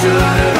should I